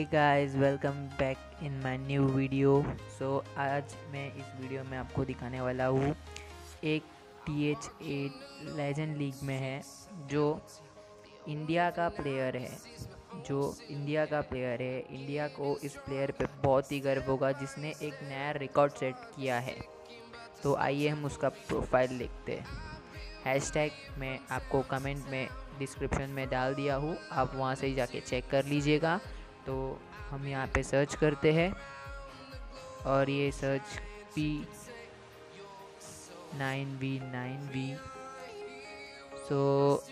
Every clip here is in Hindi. Hey guys, welcome back in my new video. So आज मैं इस वीडियो में आपको दिखाने वाला हूँ एक TH8 लेजेंड लीग में है जो इंडिया का प्लेयर है। इंडिया को इस प्लेयर पे बहुत ही गर्व होगा जिसने एक नया रिकॉर्ड सेट किया है। तो आइए हम उसका प्रोफाइल देखते हैं। हैशटैग मैं आपको कमेंट में डिस्क्रिप्शन में डाल दिया हूँ, आप वहाँ से ही जाके चेक कर लीजिएगा। तो हम यहाँ पे सर्च करते हैं और ये सर्च P9B9। सो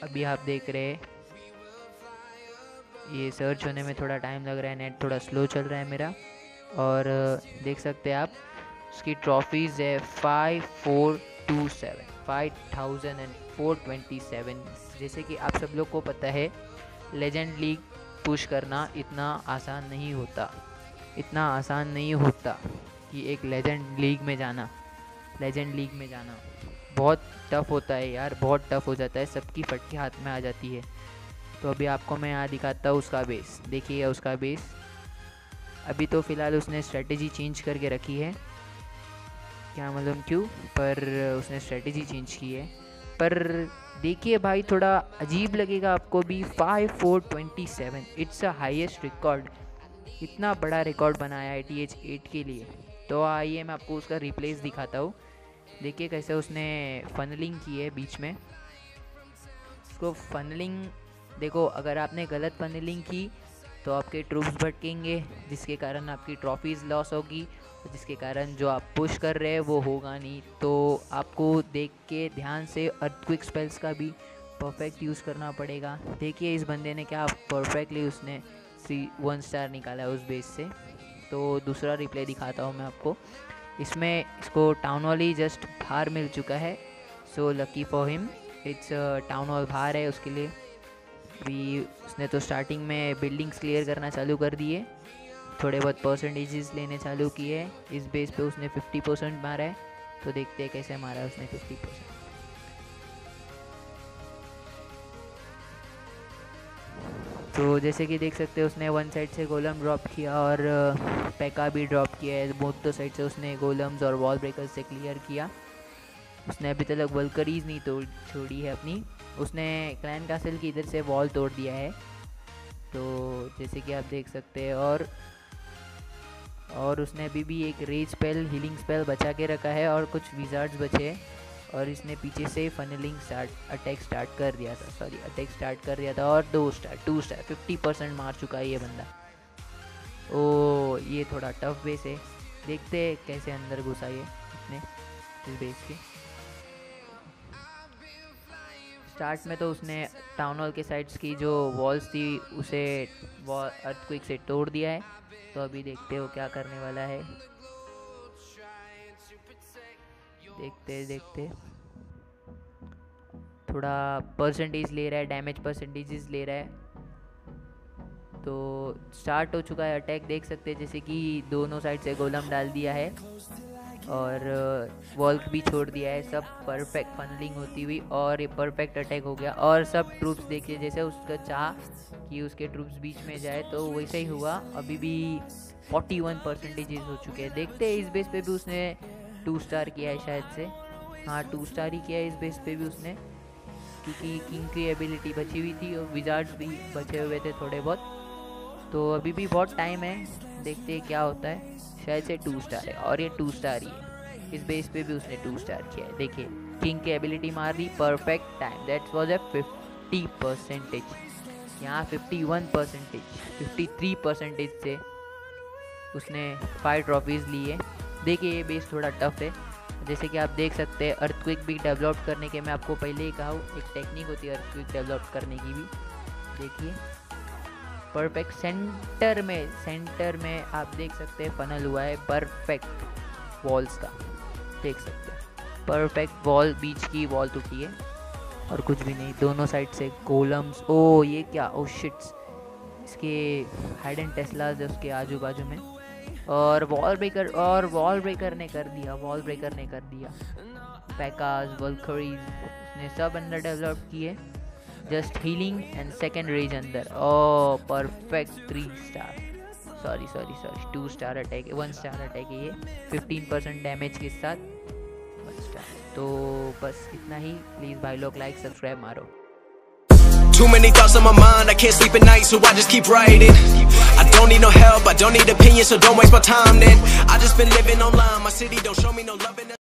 अभी आप देख रहे हैं ये सर्च होने में थोड़ा टाइम लग रहा है, नेट थोड़ा स्लो चल रहा है मेरा। और देख सकते हैं आप, उसकी ट्रॉफीज़ है 5427 जैसे कि आप सब लोग को पता है लेजेंड लीग पुश करना इतना आसान नहीं होता कि एक लेजेंड लीग में जाना बहुत टफ होता है यार, बहुत टफ हो जाता है, सबकी फटके हाथ में आ जाती है। तो अभी आपको मैं यहाँ दिखाता हूँ उसका बेस, देखिए उसका बेस। अभी तो फ़िलहाल उसने स्ट्रेटजी चेंज करके रखी है, क्या मतलब क्यों, पर उसने स्ट्रेटजी चेंज की है। पर देखिए भाई, थोड़ा अजीब लगेगा आपको भी, 5427 इट्स अ हाईएस्ट रिकॉर्ड, इतना बड़ा रिकॉर्ड बनाया है TH8 के लिए। तो आइए मैं आपको उसका रिप्लेस दिखाता हूँ। देखिए कैसे उसने फनलिंग की है बीच में, उसको फनलिंग देखो। अगर आपने गलत फनलिंग की तो आपके ट्रूप्स भटकेंगे, जिसके कारण आपकी ट्रॉफीज़ लॉस होगी, जिसके कारण जो आप पुश कर रहे हैं वो होगा नहीं। तो आपको देख के ध्यान से अर्थक्विक स्पेल्स का भी परफेक्ट यूज़ करना पड़ेगा। देखिए इस बंदे ने क्या परफेक्टली उसने 3-1 स्टार निकाला है उस बेस से। तो दूसरा रिप्ले दिखाता हूँ मैं आपको। इसमें इसको टाउन हॉल ही जस्ट बाहर मिल चुका है, so lucky for him, it's town hall बाहर है उसके लिए। अभी उसने तो स्टार्टिंग में बिल्डिंग्स क्लियर करना चालू कर दिए, थोड़े बहुत परसेंटेजेस लेने चालू किए। इस बेस पे उसने 50% मारा है, तो देखते हैं कैसे मारा है उसने 50%। तो जैसे कि देख सकते हैं उसने वन साइड से गोलम ड्रॉप किया और पैका भी ड्रॉप किया है, बहुत दो साइड से उसने गोलम्स और वॉल ब्रेकर्स से क्लियर किया। उसने अभी तक वल्करीज नहीं तोड़ छोड़ी है अपनी, उसने क्लैन कासल की इधर से वॉल तोड़ दिया है, तो जैसे कि आप देख सकते हैं। और उसने अभी भी एक रेज स्पेल, हीलिंग स्पेल बचा के रखा है और कुछ विजार्ड्स बचे हैं। और इसने पीछे से फनलिंग अटैक स्टार्ट कर दिया था और 2 स्टार 50% मार चुका है ये बंदा। ओ, ये थोड़ा टफ बेस है, देखते हैं कैसे अंदर घुसा ये अपने इस बेस के। स्टार्ट में तो उसने टाउन हॉल के साइड्स की जो वॉल्स थी उसे अर्थक्वेक से तोड़ दिया है, तो अभी देखते हो क्या करने वाला है, देखते। थोड़ा परसेंटेज ले रहा है, डैमेज परसेंटेजेस ले रहा है। तो स्टार्ट हो चुका है अटैक, देख सकते हैं जैसे कि दोनों साइड से गोलम डाल दिया है और वॉल्क भी छोड़ दिया है, सब परफेक्ट फनलिंग होती हुई। और ये परफेक्ट अटैक हो गया और सब ट्रूप्स देखिए, जैसे उसका चाह कि उसके ट्रूप्स बीच में जाए तो वैसे ही हुआ। अभी भी 41% हो चुके हैं, देखते हैं। इस बेस पे भी उसने 2 स्टार किया है शायद से, हाँ 2 स्टार ही किया है इस बेस पे भी उसने, क्योंकि किंग की एबिलिटी बची हुई थी और विजार्ड्स भी बचे हुए थे थोड़े बहुत। तो अभी भी बहुत टाइम है, देखते हैं क्या होता है। शायद से 2 स्टार है और ये 2 स्टार ही है, इस बेस पे भी उसने 2 स्टार किया है। देखिए किंग की एबिलिटी मार दी, perfect time, that was a 50%, यहाँ 51%, 53% से उसने 5 ट्रॉफीज़ ली है। देखिए ये बेस थोड़ा टफ है, जैसे कि आप देख सकते हैं। अर्थक्विक भी डेवलप करने के मैं आपको पहले ही कहा हूँ, एक टेक्निक होती है अर्थक्विक डेवलप करने की भी। देखिए परफेक्ट सेंटर में आप देख सकते हैं फनल हुआ है परफेक्ट वॉल्स का, देख सकते हैं परफेक्ट वॉल, बीच की वॉल टूटी है और कुछ भी नहीं, दोनों साइड से गोलम्स। ओ ये क्या, ओ शिट्स, इसके हाइडन टेस्लाज है उसके आजू बाजू में। और वॉल ब्रेकर ने कर दिया पैकाज, वल्करीज उसने सब अंदर डेवलप किए, just healing and second rage अंदर। Oh perfect 3 star, sorry 2 star attack, 1 star attack है ये, 15% डैमेज के साथ 1 स्टार। तो बस इतना ही, प्लीज़ भाई लोग लाइक सब्सक्राइब मारो। Too many thoughts on my mind, I can't sleep at night, so I just keep writing. I don't need no help, I don't need opinions, so don't waste my time then. I just been living online, my city don't show me no love in